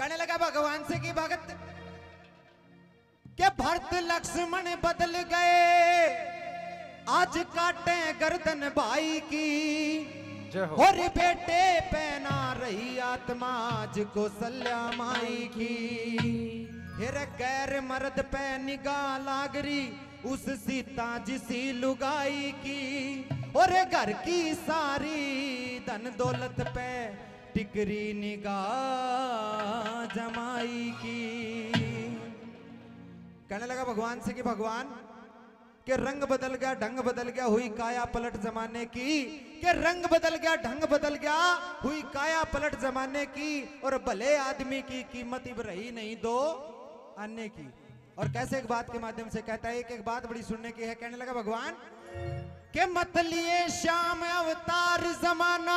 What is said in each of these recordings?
कहने लगा भगवान से कि भगत के भरत लक्ष्मण बदल गए, आज काटे गर्दन भाई की, और बेटे पहना रही आत्मा आज कौसल्या माई की। हेरे गैर मर्द पे निगाह लागरी उस सीता जिसी लुगाई की, और घर की सारी धन दौलत पे टिकरी निगाह जमाई की। कहने लगा भगवान से कि भगवान के रंग बदल गया ढंग बदल गया हुई काया पलट जमाने की, के रंग बदल गया ढंग बदल गया हुई काया पलट जमाने की, और भले आदमी की कीमत इब रही नहीं दो अन्य की। और कैसे एक बात के माध्यम से कहता है, एक एक बात बड़ी सुनने की है। कहने लगा भगवान के मत लिए श्याम अवतार जमाना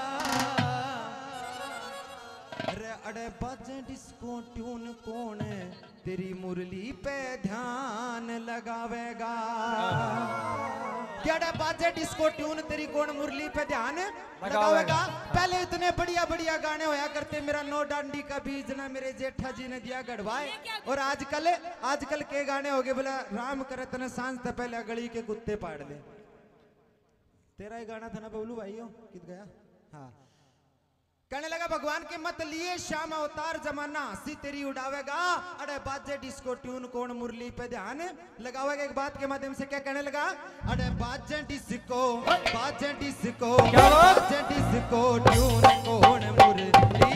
अरे बाजे डिस्को ट्यून कौन तेरी मुरली पे ध्यान लगावेगा। अरे बाजे डिस्को ट्यून तेरी कौन मुरली पे ध्यान लगावेगा। पहले इतने बढ़िया बढ़िया गाने होया करते, मेरा नो डांडी का बीज ना मेरे जेठा जी ने दिया गढ़वाए। और आजकल के गाने हो गए, बोला राम करे तने सांस था पहले गली के कुत्ते पाड़ दे। तेरा ही गाना था ना बबलू भाई, हो कित गया। हाँ, कहने लगा भगवान के मत लिए श्याम अवतार जमाना हंसी तेरी उड़ावेगा, अरे बाजे डिस्को ट्यून कौन मुरली पे ध्यान लगावेगा। एक बात के माध्यम से क्या कहने लगा, अरे बाजे डिस्को ट्यून कौन मुरली पे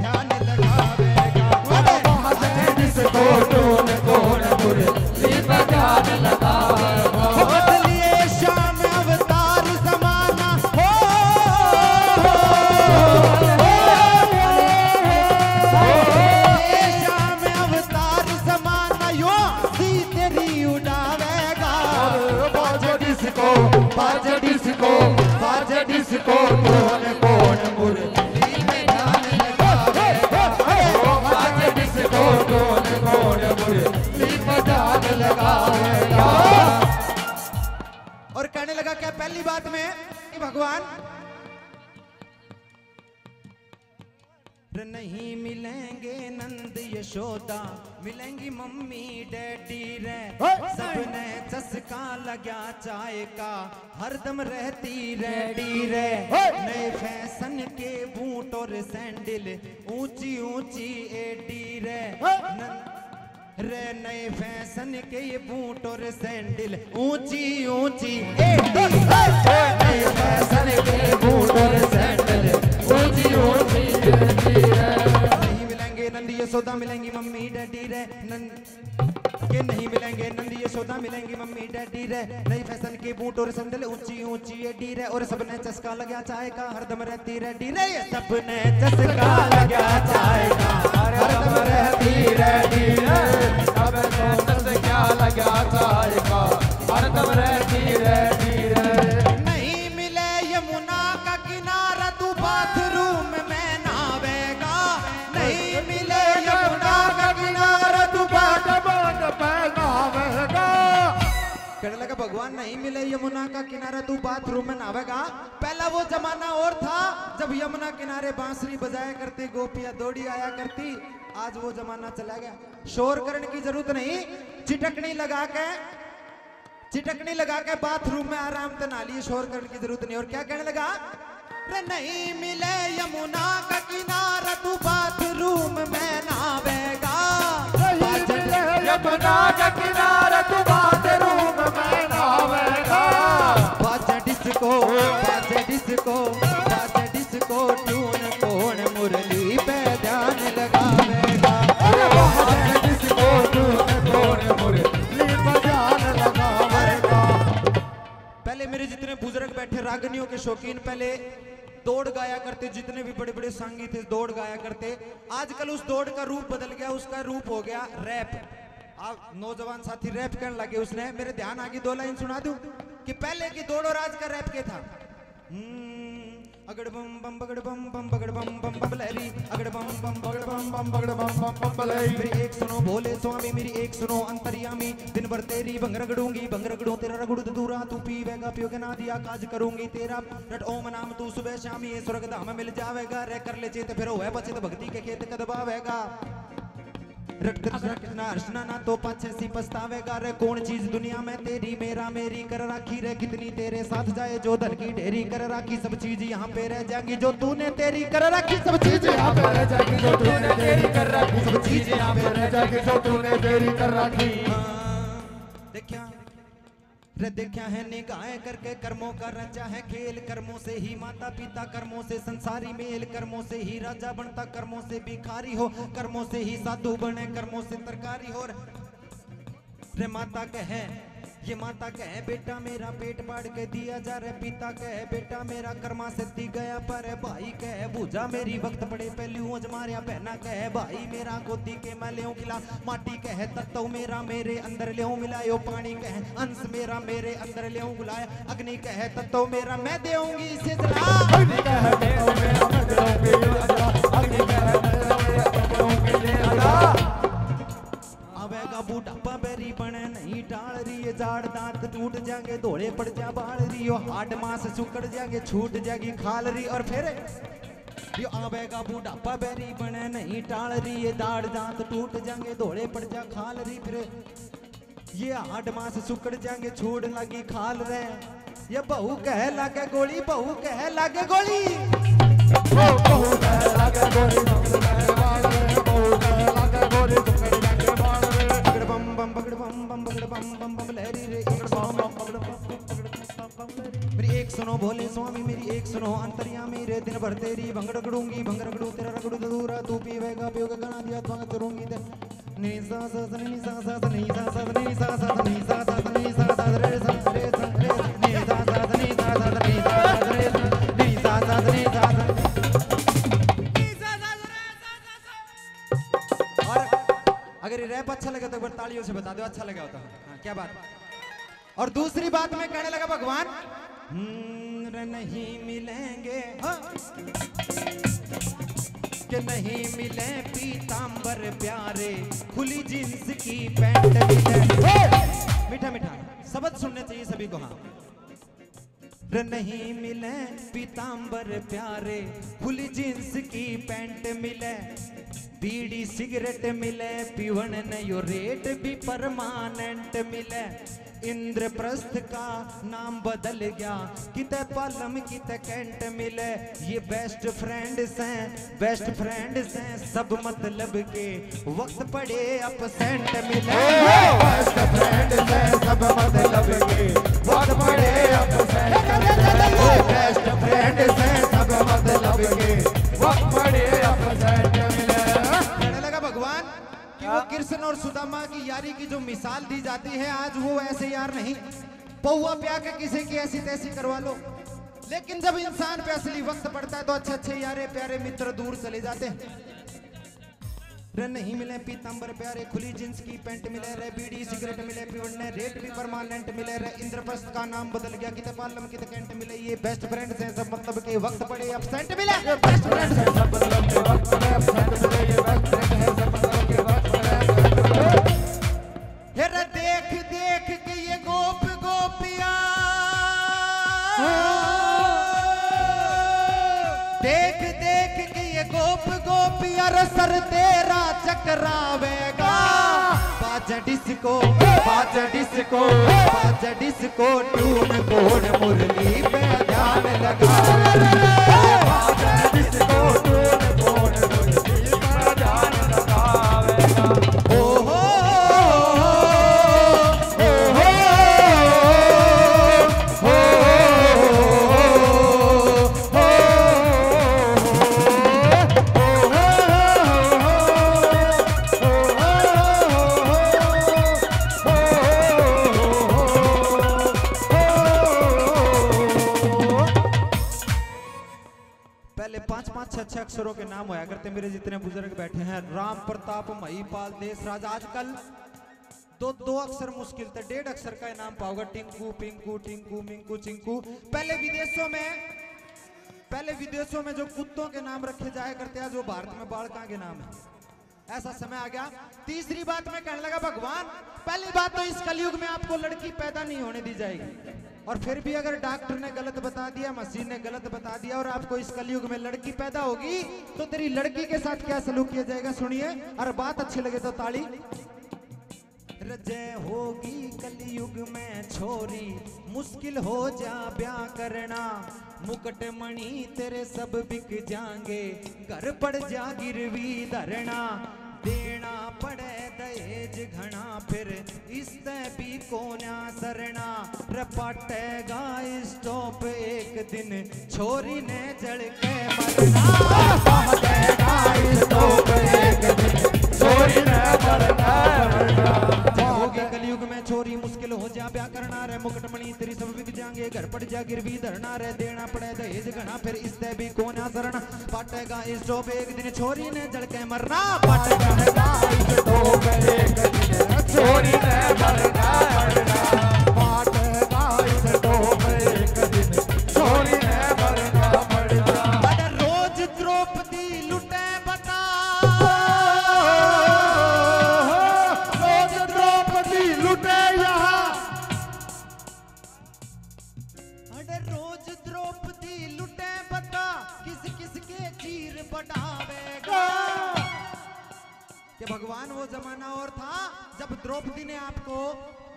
ध्यान लगावेगा। अरे बाजे डिस्को ट्यून कौन मुरली पे ध्यान लगावेगा। और कहने लगा क्या पहली बात में कि भगवान नहीं मिलेंगे नंद यशोदा, मिलेंगी मम्मी डैडी रे। सबने चस्का लगा चाय का हरदम रहती रेडी रे। नए फैशन के बूट और सैंडल ऊंची ऊंची एडी रे। रे नए फैशन के ये बूट और सैंडल ऊंची ऊंची एडी। नए फैशन के बूट और सैंडल ऊंची ऊंची एडी रे। नहीं मिलेंगे नंद यशोदा, मिलेंगी मम्मी डैडी रे। के नहीं मिलेंगे नंद यशोदा, मिलेंगी मम्मी डैडी रे। नए फैशन के बूट और सैंडल ऊंची ऊंची एडी रे। और सबने चस्का लगा चाय का हरदम रहती रेडी रे। सबने चस्का लगा चाय का हरदम रहती रेडी रे। लगा का हरदम रहती रहती रहे। नहीं मिले यमुना का किनारा तू बाथरूम में नहावेगा। नहीं मिले यमुना का किनारा तू बाथरूम में नहावेगा। कहने लगा भगवान नहीं मिले यमुना का किनारा तू बाथरूम में नहावेगा। पहला वो जमाना और था जब यमुना किनारे बांसुरी बजाया करती गोपियां दौड़ी आया करती। आज वो जमाना चला गया, शोर करने की जरूरत नहीं। चिटकनी लगा के बाथरूम में आराम से नहा लिए, शोर करने की जरूरत नहीं। और क्या कहने लगा, अरे नहीं मिले यमुना का किनारा तू बाथरूम में नहावेगा। नहीं मिले यमुना का किनारा तू बाथरूम में नहावेगा। बाजे डिस्को ट्यून कौन मुरली पे ध्यान लगावेगा। पहले मेरे जितने बुजुर्ग बैठे रागनियों के शौकीन पहले दौड़ गाया करते, जितने भी बड़े बड़े संगी थे दौड़ गाया करते। आजकल उस दौड़ का रूप बदल गया, उसका रूप हो गया रैप। आप नौजवान साथी रैप करने लगे। उसने मेरे ध्यान आगे दो लाइन सुना दूं कि पहले की दौड़ और आज का रैप क्या था। अगड़ बम बम बगड़ बम बम बबलैरी अगड़ बम बम बबलैरी मेरी एक सुनो भोले स्वामी मेरी एक सुनो अंतर्यामी दिन भर तेरी भंग रगड़ूंगी भंग रगड़ूं तेरा रगड़ दूरा तू पीवेगा पियोगे ना दिया काज करूंगी तेरा रट ओम नाम तू सुबह शाम ये स्वर्ग धाम मिल जावेगा रे कर ले चेत फिर होवे बचत भक्ति के खेत कदबावेगा रट कृष्णा अर्चना ना तो पाछे सी पछतावेगा रे कौन चीज दुनिया में तेरी मेरा मेरी कर राखी रे कितनी तेरे साथ जाए जो धन की ढेरी कर राखी सब चीज यहाँ पे रह जाएगी जो तूने तेरी कर राखी सब चीज यहाँ पे रह जाएगी जो तूने तेरी कर राखी सब चीज यहाँ पे रह जाएगी जो तूने तेरी कर राखी देखिया रे देखा है निगाहें करके कर्मों का रचा है खेल कर्मों से ही माता पिता कर्मों से संसारी मेल कर्मों से ही राजा बनता कर्मों से भिखारी हो कर्मों से ही साधु बने कर्मों से तरकारी हो रे माता कहे ये माता कहे बेटा मेरा पेट पाड़ के दिया जा रे पिता कहे बेटा मेरा कर्मा से दी गया पर भाई कहे बूझा मेरी वक्त पड़े पहलू मारिया बहना कहे भाई मेरा गोदी के मैं ले खिला माटी कहे तत्व मेरा मेरे अंदर ले मिलायो पानी कहे अंश मेरा मेरे अंदर ले बुलाया अग्नि कहे तत्व मेरा मैं देऊंगी इसे आवेगा बूढ़ापा बेरी बने नहीं डाल रही है झाड़ दांत टूट जाएंगे धोड़े पड़ जा बाल रही हो हाड मांस सुकड़ जाएंगे छूट जाएगी खाल रही और फिर यो आवेगा बूढ़ापा बेरी बने नहीं टाल रही है दाढ़ दांत टूट जाएंगे धोड़े पड़ जा खाल रही फिर ये हाड मांस सुकड़ जाएंगे छूट लगी खाल रहे ये बहू कह लागे गोली बहू कह लागे गोली बहू कह लागे गोली मेरी एक सुनो भोले स्वामी मेरी एक सुनो अंतर्यामी रे दिन भर तेरी भंग रगड़ूंगी भंग रगड़ू तेरा रगड़ू दूरा तू पीवेगा पियोगे गना दिया भंग करूंगी ते निसा सा निसा सा निसा सा निसा सा निसा सा निसा सा रे सा रे सा रे निसा सा निसा सा निसा सा रे निसा सा निसा सा निसा सा रे सा और अगर ये रैप अच्छा लगे तो एक बार तालियों से बता दो अच्छा लगा होता है क्या बात और दूसरी बात मैं कहने लगा भगवान नहीं मिलेंगे कि नहीं मिले पीतांबर प्यारे खुली जींस की पैंट मिले मीठा मीठा शब्द सुनने चाहिए सभी को हाँ नहीं मिले पीतांबर प्यारे खुली जींस की पैंट मिले बीड़ी सिगरेट मिले पीवन नयो रेट भी परमानेंट मिले इंद्रप्रस्थ का नाम बदल गया किते पालम किते कैंट मिले ये बेस्ट फ्रेंड्स हैं सब मतलब के वक्त पड़े अपसेंट मिले बेस्ट फ्रेंड्स हैं सब मतलब के वक्त पड़े अपसेंट मिले बेस्ट फ्रेंड्स हैं सब मतलब के वक्त पड़े अपसेंट मिले कहने लगा भगवान कि वो कृष्ण और सुदामा की यारी की जो मिसाल दी जाती है आज वो ऐसे यार नहीं पौवा प्या के किसी की ऐसी तैसी करवा लो लेकिन जब इंसान पे असली वक्त पड़ता है तो अच्छे अच्छे यारे प्यारे मित्र दूर चले जाते हैं रे नहीं मिले पीतांबर प्यारे खुली जींस की पैंट मिले रे बीड़ी सिगरेट मिले पीवड़ने रेट भी परमानेंट मिले रे इंद्रप्रस्थ का नाम बदल गया किते पालम किते कैंट मिले ये बेस्ट फ्रेंड्स हैं सब मतलब के वक्त पड़े अपसेंट मिले बेस्ट फ्रेंड्स हैं सब मतलब के वक्त पड़े अपसेंट मिले ये बेस्ट फ्रेंड्स हैं सब मतलब के वक्त देख देख के ये गोप गोपिया देख देख के ये गोप गोपिया रसर तेरा चक्रावेगा बाजा डिस्को टून कोड मुरली पे ध्यान लगा बाजा डिस्को टून कोड मुरली पे ध्यान लगावेगा अच्छे अक्षरों के नाम होया करते मेरे जितने बुजुर्ग बैठे हैं राम प्रताप महिपाल देश राज आजकल दो अक्षर मुश्किल थे डेढ़ अक्षर का नाम पाओगे टिंकू पिंकू टिंकू मिंकू चिंकू पहले विदेशों में पहले विदेशों में जो कुत्तों के नाम रखे जाया करते हैं, जो भारत में बालकों के नाम है। ऐसा समय आ गया। तीसरी बात मैं कहने लगा, भगवान पहली बात तो इस कलयुग में आपको लड़की पैदा नहीं होने दी जाएगी, और फिर भी अगर डॉक्टर ने गलत बता दिया, मशीन ने गलत बता दिया और आपको इस कलयुग में लड़की पैदा होगी, तो तेरी लड़की के साथ क्या सलूक किया जाएगा, सुनिए। और बात अच्छी लगे तो ताली। रजय होगी कलयुग में छोरी, मुश्किल हो जा ब्याह करना, मुकुट मणि तेरे सब बिक जाएंगे, घर पड़ जा गिरवी धरना, देना पड़े दहेज घना, फिर इस भी कोना सरना, रपटेगा स्टॉप एक दिन छोरी ने जल के मरना, रपटेगा स्टॉप एक दिन छोरी ने मरना। होगी कलयुग में छोरी मुश्किल हो जा ब्याह करना, रे मुकुटमणि तेरी सब बिक जाएंगे, घर पड़ जा गिरवी धरना, रे देना पड़े दहेज घना, फिर इस भी कोना सरना, पटेगा स्टॉप एक दिन छोरी ने जल के मरना, पटेगा स्टॉप एक दिन छोरी ने मरना, पटेगा स्टॉप एक दिन छोरी ने मरना मरना। अरे रोज द्रौपदी लुटे बता, रोज द्रौपदी लुटे यहाँ, अरे रोज द्रौपदी लुटे बता, किस किस के चीर बढ़ावेगा। कि भगवान वो जमाना और था जब द्रौपदी ने आपको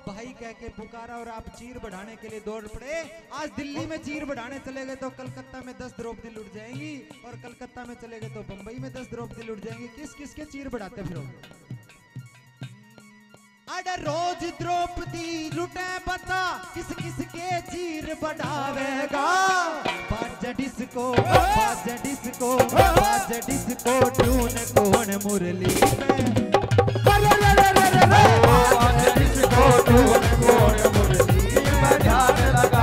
भाई कह के पुकारा और आप चीर बढ़ाने के लिए दौड़ पड़े। आज दिल्ली में चीर बढ़ाने चले गए तो कलकत्ता में 10 द्रौपदी लुट जाएंगी, और कलकत्ता में चले गए तो बंबई में 10 द्रौपदी लुट जाएंगी। किस किस के चीर बढ़ाते फिरो। अरे रोज द्रौपदी लुटे बता, किस किस के चीर बढ़ावेगा, डिस्को डिस्को डिस्को ट्यून कौन मुरली में, जिसको तूने मोर मुरली में ध्यान लगाएगा,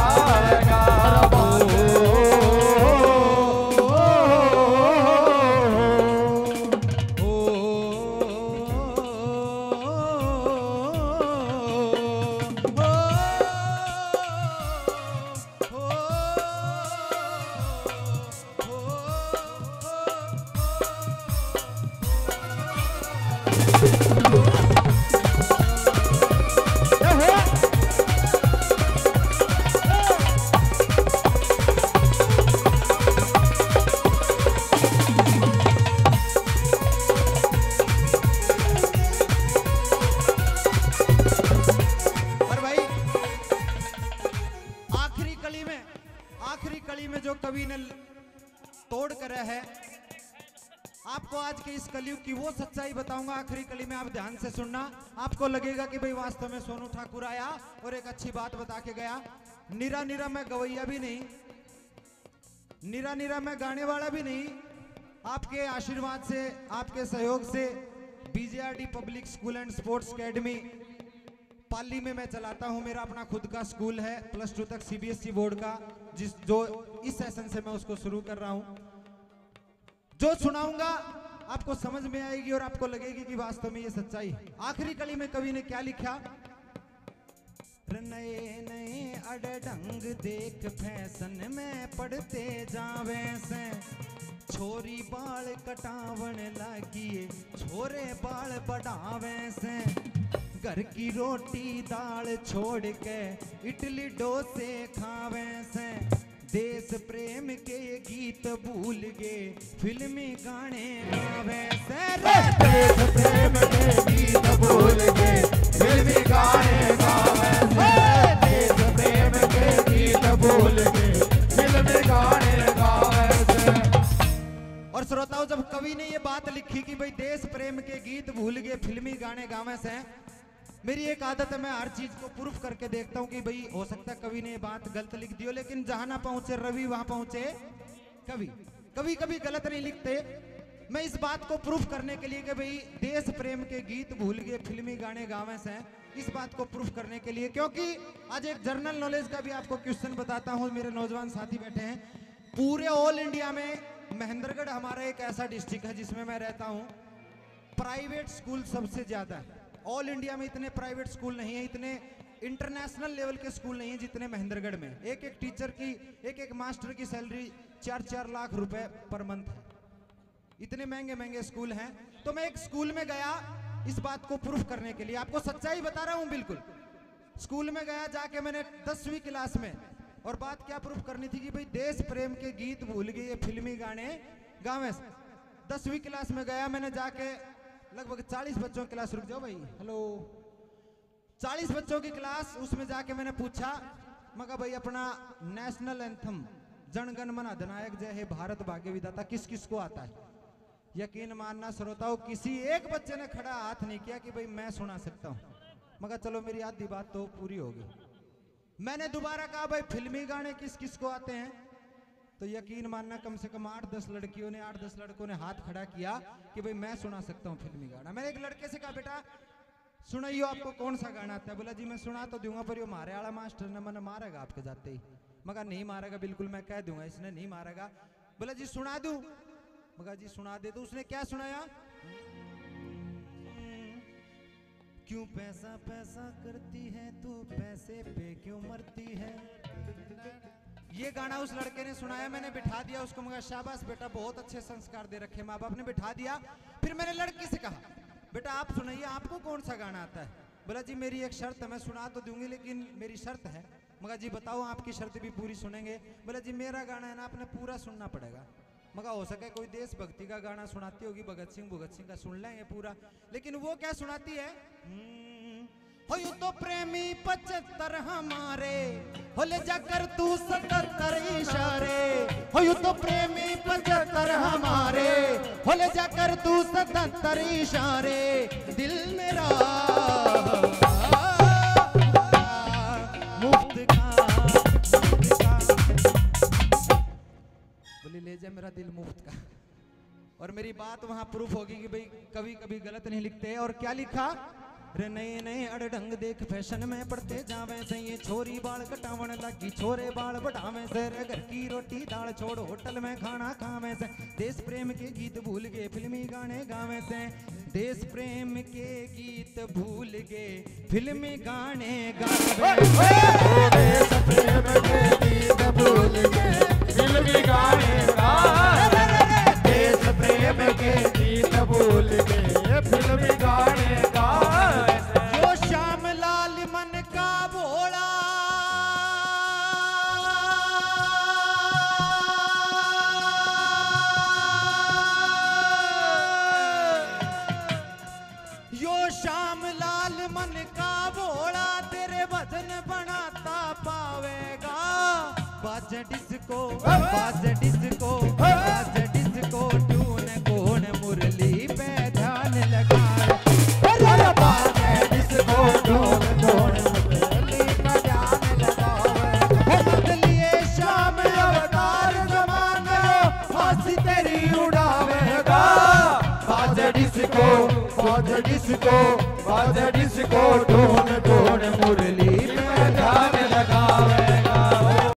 बताऊंगा आखिरी कली में, आप ध्यान से सुनना, आपको लगेगा कि भाई वास्तव में सोनू ठाकुर आया और एक अच्छी बात बता के गया। निरा निरा मैं गवैया भी नहीं, निरा निरा मैं गाने वाला भी नहीं, आपके आशीर्वाद से, आपके सहयोग से BJRD public school and sports academy Pali में मैं चलाता हूं। मेरा अपना खुद का स्कूल है, प्लस 2 तक CBSE बोर्ड का, जिस जो इस सेशन से मैं उसको शुरू कर रहा हूं। जो सुनाऊंगा आपको समझ में आएगी और आपको लगेगी कि वास्तव में ये सच्चाई है। आखिरी कली में कवि ने क्या लिखा, नए नए अड़े ढंग देख फैशन में पढ़ते जावे से, छोरी बाल कटावन लागिए छोरे बाल बढ़ावे से, घर की रोटी दाल छोड़ के इडली डोसे खावे से, देश प्रेम के गीत भूल गए फिल्मी गाने गावे से, देश प्रेम के गीत भूल गए फिल्मी गाने गावे से, देश प्रेम के गीत भूल गए फिल्मी गाने गावे से। और श्रोताओं, जब कवि ने ये बात लिखी कि भाई देश प्रेम के गीत भूल गए फिल्मी गाने गावे से, मेरी एक आदत है, मैं हर चीज को प्रूफ करके देखता हूँ कि भाई हो सकता है कवि ने बात गलत लिख दी हो, लेकिन जहां ना पहुंचे रवि वहां पहुंचे कवि। कवि कभी गलत नहीं लिखते। मैं इस बात को प्रूफ करने के लिए कि भाई देश प्रेम के गीत भूल गए फिल्मी गाने गावे से, इस बात को प्रूफ करने के लिए, क्योंकि आज एक जनरल नॉलेज का भी आपको क्वेश्चन बताता हूँ। मेरे नौजवान साथी बैठे हैं, पूरे ऑल इंडिया में महेंद्रगढ़ हमारा एक ऐसा डिस्ट्रिक्ट है जिसमें मैं रहता हूँ, प्राइवेट स्कूल सबसे ज्यादा है। ऑल इंडिया में इतने प्राइवेट स्कूल नहीं है, इतने इंटरनेशनल लेवल के स्कूल नहीं है जितने महेंद्रगढ़ में। एक एक टीचर की, एक एक मास्टर की सैलरी 4-4 लाख रुपए पर मंथ है। इतने महंगे महंगे स्कूल हैं। तो मैं एक स्कूल में गया इस बात को प्रूफ करने के लिए, आपको सच्चाई बता रहा हूं बिल्कुल। स्कूल में गया, जाके मैंने 10वीं क्लास में, और बात क्या प्रूफ करनी थी कि भाई देश प्रेम के गीत भूल गए ये फिल्मी गाने गावे। 10वीं क्लास में गया मैंने, जाके लगभग 40 बच्चों की क्लास, रुक जाओ भाई, हेलो, 40 बच्चों की क्लास, उसमें जाके मैंने पूछा, मगर भाई अपना नेशनल एंथम जनगण मन अधिनायक जय हे भारत भाग्य विधाता किस किस को आता है? यकीन मानना श्रोताओं, किसी एक बच्चे ने खड़ा हाथ नहीं किया कि भाई मैं सुना सकता हूँ। मगर चलो मेरी आधी बात तो पूरी होगी। मैंने दोबारा कहा भाई फिल्मी गाने किस किस को आते हैं? तो यकीन मानना कम से कम 8-10 लड़कियों ने, 8-10 लड़कों ने हाथ खड़ा किया कि भाई मैं सुना सकता हूँ फिल्मी गाना। मैंने एक लड़के से कहा, बेटा सुनाइयो आपको कौन सा गाना आता है? बोला जी मैं सुना तो दूंगा, पर यो मारे आला मास्टर ने मैंने मारेगा आपके जाते ही। मगर नहीं मारेगा, बिल्कुल मैं कह दूंगा, इसने नहीं मारेगा। बोला जी सुना दूं? मगर जी सुना दे। तो उसने क्या सुनाया, क्यों पैसा पैसा करती है तू, पैसे पे क्यों मरती है, ये गाना उस लड़के ने सुनाया। मैंने बिठा दिया उसको, मगर शाबाश बेटा बहुत अच्छे संस्कार दे रखे माँ बाप ने, बिठा दिया। फिर मैंने लड़की से कहा, बेटा आप सुनाइए आपको कौन सा गाना आता है? बोला जी मेरी एक शर्त है, मैं सुना तो दूंगी लेकिन मेरी शर्त है। मगर जी बताओ आपकी शर्त भी पूरी सुनेंगे? बोला जी मेरा गाना है ना आपने पूरा सुनना पड़ेगा। मगर हो सके कोई देशभक्ति का गाना सुनाती होगी, भगत सिंह का सुन लेंगे पूरा, लेकिन वो क्या सुनाती है, हो यू तो प्रेमी 75 हमारे, हो ले जाकर तू 77 इशारे, हो यू तो प्रेमी 75 हमारे, हो ले जाकर तू 77 इशारे, दिल मेरा ले जा मेरा दिल मुफ्त का। और मेरी बात वहां प्रूफ होगी कि भाई कवि कभी गलत नहीं लिखते। और क्या लिखा, रे नए नए अड़ढंग देख फैशन में पड़ते जावे से, ये छोरी बाल कटावन लगी छोरे बाल बढ़ावे से, रे घर की रोटी दाल छोड़ होटल में खाना खावे से, देश प्रेम के गीत भूल गए फिल्मी गाने गावे से, देश प्रेम के गीत भूल गए फिल्मी गाने गावे, फिल्मी गाने गावे, देश प्रेम के गीत भूल गए फिल्मी गाने गावे, जो श्याम लाल मन का भोला, यो श्याम लाल मन का भोला, तेरे बदन बनाता पावेगा, बाजे डिस्को बाजे डिस्को बाजे डिस्को, ट्यून कौन मुरली पे ध्यान लगा, बाजे डिस्को ट्यून कौन मुरली पे ध्यान लगा, बदलिए शाम अवतार जमाना फांसी तेरी उड़ावेगा, बाजे डिस्को बाजे डिस्को बाजे डिस्को, ट्यून कौन मुरली पे ध्यान